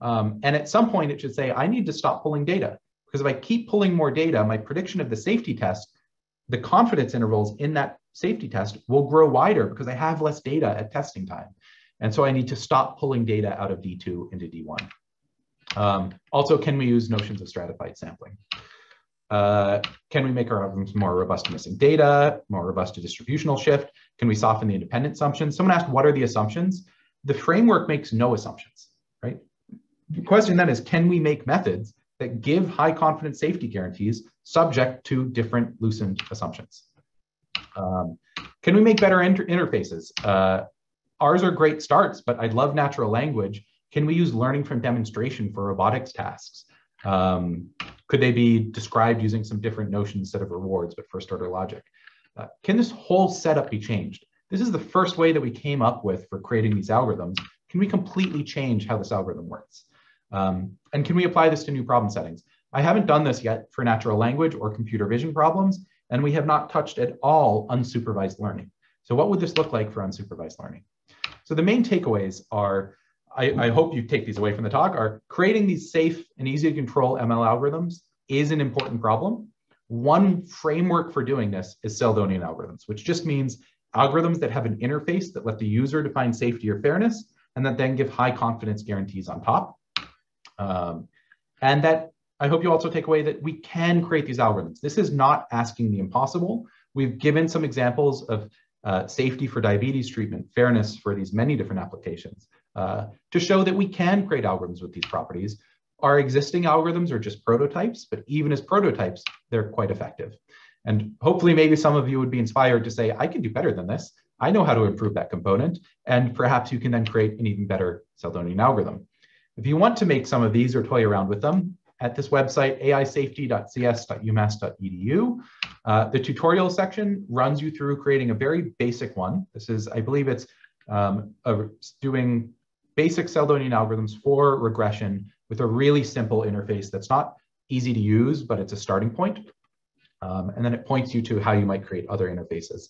And at some point it should say, I need to stop pulling data. Because if I keep pulling more data, my prediction of the safety test, the confidence intervals in that safety test will grow wider because I have less data at testing time. And so I need to stop pulling data out of D2 into D1. Also, can we use notions of stratified sampling? Can we make our algorithms more robust to missing data, more robust to distributional shift? Can we soften the independent assumptions? Someone asked, what are the assumptions? The framework makes no assumptions, right? The question then is, can we make methods that give high confidence safety guarantees subject to different loosened assumptions? Can we make better interfaces? Ours are great starts, but I'd love natural language. Can we use learning from demonstration for robotics tasks? Could they be described using some different notions instead of rewards, but first order logic? Can this whole setup be changed? This is the first way that we came up with for creating these algorithms. Can we completely change how this algorithm works? And can we apply this to new problem settings? I haven't done this yet for natural language or computer vision problems, and we have not touched at all unsupervised learning. So what would this look like for unsupervised learning? So the main takeaways are, I hope you take these away from the talk, are creating these safe and easy to control ML algorithms is an important problem. One framework for doing this is Seldonian algorithms, which just means algorithms that have an interface that let the user define safety or fairness, and that then give high confidence guarantees on top. And that I hope you also take away that we can create these algorithms. This is not asking the impossible. We've given some examples of safety for diabetes treatment, fairness for these many different applications, to show that we can create algorithms with these properties. Our existing algorithms are just prototypes, but even as prototypes, they're quite effective. And hopefully maybe some of you would be inspired to say, I can do better than this. I know how to improve that component. And perhaps you can then create an even better Seldonian algorithm. If you want to make some of these or toy around with them, at this website, aisafety.cs.umass.edu. The tutorial section runs you through creating a very basic one. This is, I believe it's doing basic Seldonian algorithms for regression with a really simple interface that's not easy to use, but it's a starting point. And then it points you to how you might create other interfaces.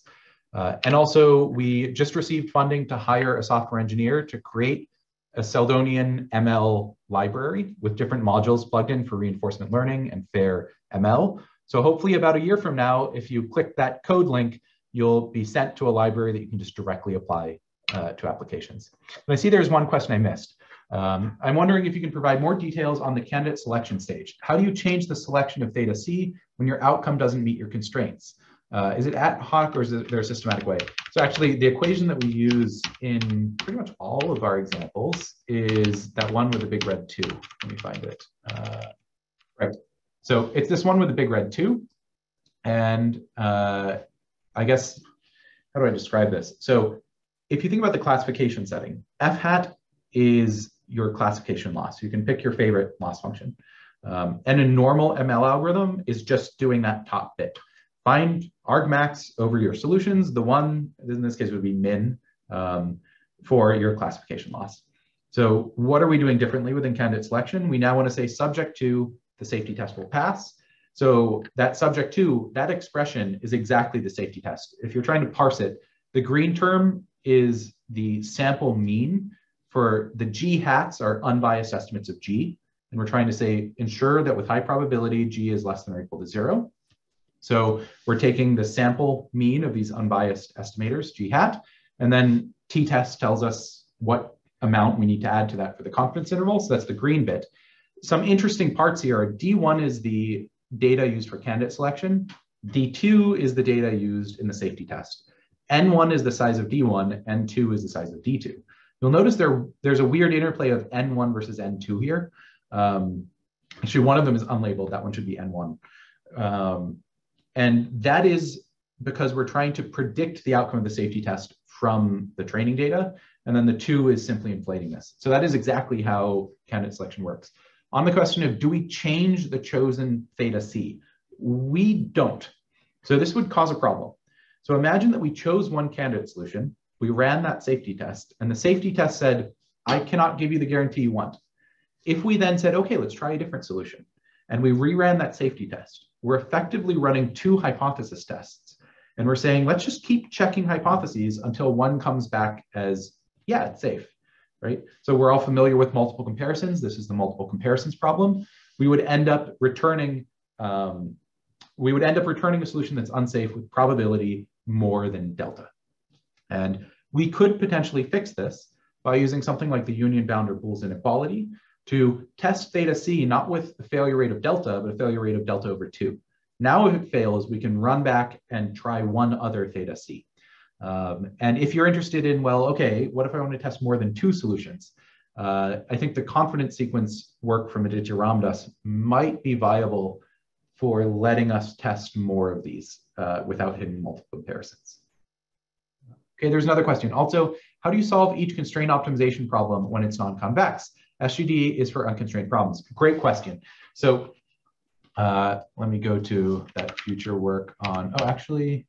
And also, we just received funding to hire a software engineer to create a Seldonian ML library with different modules plugged in for reinforcement learning and fair ML. So hopefully about a year from now, if you click that code link, you'll be sent to a library that you can just directly apply to applications. And I see there's one question I missed. I'm wondering if you can provide more details on the candidate selection stage. How do you change the selection of theta C when your outcome doesn't meet your constraints? Is it ad hoc or is there a systematic way? So actually the equation that we use in pretty much all of our examples is that one with a big red 2. Let me find it. Right. So it's this one with a big red 2. And I guess, how do I describe this? So if you think about the classification setting, F hat is your classification loss. You can pick your favorite loss function. And a normal ML algorithm is just doing that top bit. Find argmax over your solutions, the one, in this case would be min, for your classification loss. So what are we doing differently within candidate selection? We now want to say subject to the safety test will pass. So that subject to, that expression is exactly the safety test. If you're trying to parse it, the green term is the sample mean for the G hats are unbiased estimates of G. And we're trying to say, ensure that with high probability, G is less than or equal to 0. So we're taking the sample mean of these unbiased estimators, G hat, and then t-test tells us what amount we need to add to that for the confidence interval. So that's the green bit. Some interesting parts here are D1 is the data used for candidate selection. D2 is the data used in the safety test. N1 is the size of D1, N2 is the size of D2. You'll notice there's a weird interplay of N1 versus N2 here. Actually, one of them is unlabeled. That one should be N1. And that is because we're trying to predict the outcome of the safety test from the training data. And then the 2 is simply inflating this. So that is exactly how candidate selection works. On the question of, do we change the chosen theta C? We don't. So this would cause a problem. So imagine that we chose one candidate solution. We ran that safety test and the safety test said, I cannot give you the guarantee you want. If we then said, okay, let's try a different solution. And we reran that safety test. We're effectively running 2 hypothesis tests. And we're saying, let's just keep checking hypotheses until one comes back as, yeah, it's safe, right? So we're all familiar with multiple comparisons. This is the multiple comparisons problem. We would end up returning, a solution that's unsafe with probability more than delta. And we could potentially fix this by using something like the union bound or Boole's inequality, to test theta C, not with the failure rate of delta, but a failure rate of delta over 2. Now, if it fails, we can run back and try one other theta C. And if you're interested in, well, okay, what if I want to test more than two solutions? I think the confidence sequence work from Aditya Ramdas might be viable for letting us test more of these without hitting multiple comparisons. Okay, there's another question. Also, how do you solve each constraint optimization problem when it's non-convex? SGD is for unconstrained problems. Great question. So let me go to that future work on, oh, actually,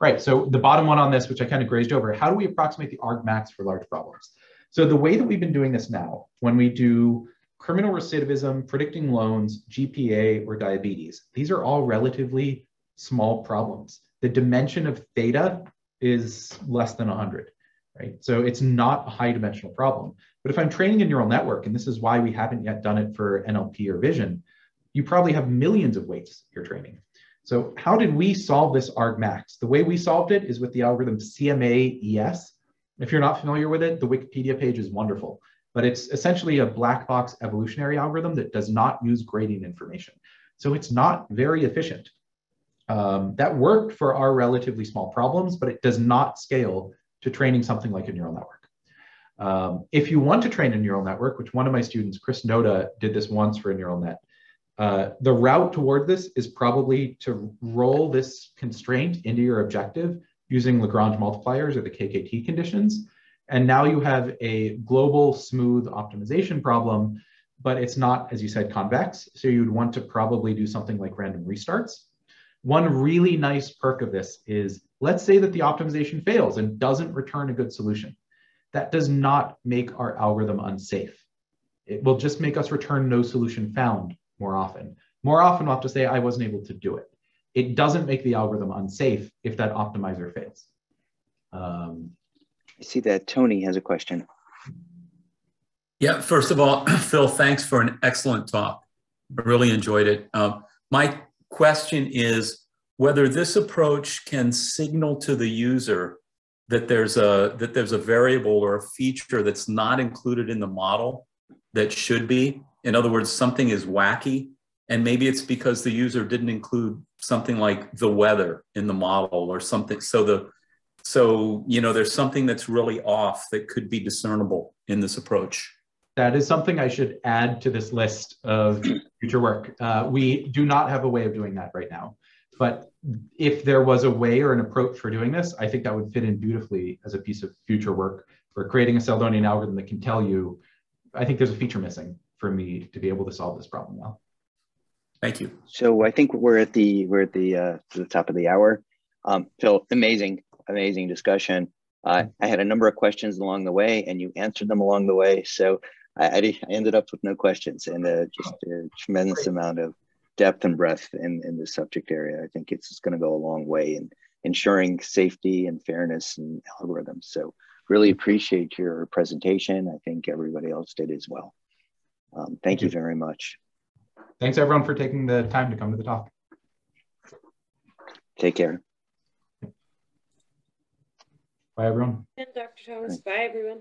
right. So the bottom one on this, which I kind of grazed over, how do we approximate the argmax for large problems? So the way that we've been doing this now, when we do criminal recidivism, predicting loans, GPA, or diabetes, these are all relatively small problems. The dimension of theta is less than 100, right? So it's not a high dimensional problem. But if I'm training a neural network, and this is why we haven't yet done it for NLP or vision, you probably have millions of weights you're training. So how did we solve this argmax? The way we solved it is with the algorithm CMAES. If you're not familiar with it, the Wikipedia page is wonderful, but it's essentially a black box evolutionary algorithm that does not use gradient information. So it's not very efficient. That worked for our relatively small problems, but it does not scale to training something like a neural network. If you want to train a neural network, which one of my students, Chris Noda, did this once for a neural net, the route toward this is probably to roll this constraint into your objective using Lagrange multipliers or the KKT conditions. And now you have a global smooth optimization problem, but it's not, as you said, convex. So you'd want to probably do something like random restarts. One really nice perk of this is, let's say that the optimization fails and doesn't return a good solution. That does not make our algorithm unsafe. It will just make us return no solution found more often. More often we'll have to say, I wasn't able to do it. It doesn't make the algorithm unsafe if that optimizer fails. I see that Tony has a question. Yeah, first of all, Phil, thanks for an excellent talk. I really enjoyed it. My question is whether this approach can signal to the user that there's a variable or a feature that's not included in the model that should be. In other words, something is wacky, and maybe it's because the user didn't include something like the weather in the model or something. So you know, there's something that's really off that could be discernible in this approach. That is something I should add to this list of future work. We do not have a way of doing that right now, but if there was a way or an approach for doing this, I think that would fit in beautifully as a piece of future work for creating a Seldonian algorithm that can tell you, I think there's a feature missing for me to be able to solve this problem well. Thank you. So I think we're at the top of the hour. Phil, amazing discussion. I had a number of questions along the way, and you answered them along the way. So I ended up with no questions, and just a tremendous amount of depth and breadth in this subject area. I think it's going to go a long way in ensuring safety and fairness in algorithms. So really appreciate your presentation. I think everybody else did as well. Thank you very much. Thanks everyone for taking the time to come to the talk. Take care. Bye everyone. And Dr. Thomas, bye everyone.